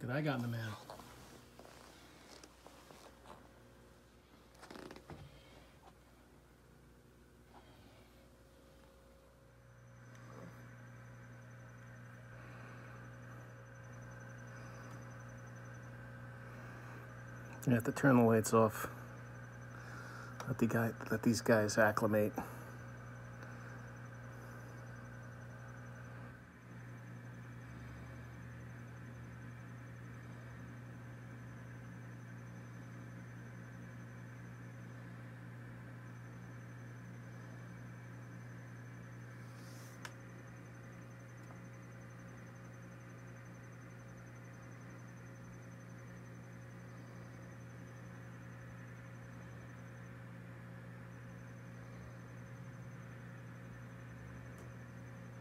book that I got in the mail. You have to turn the lights off. Let these guys acclimate.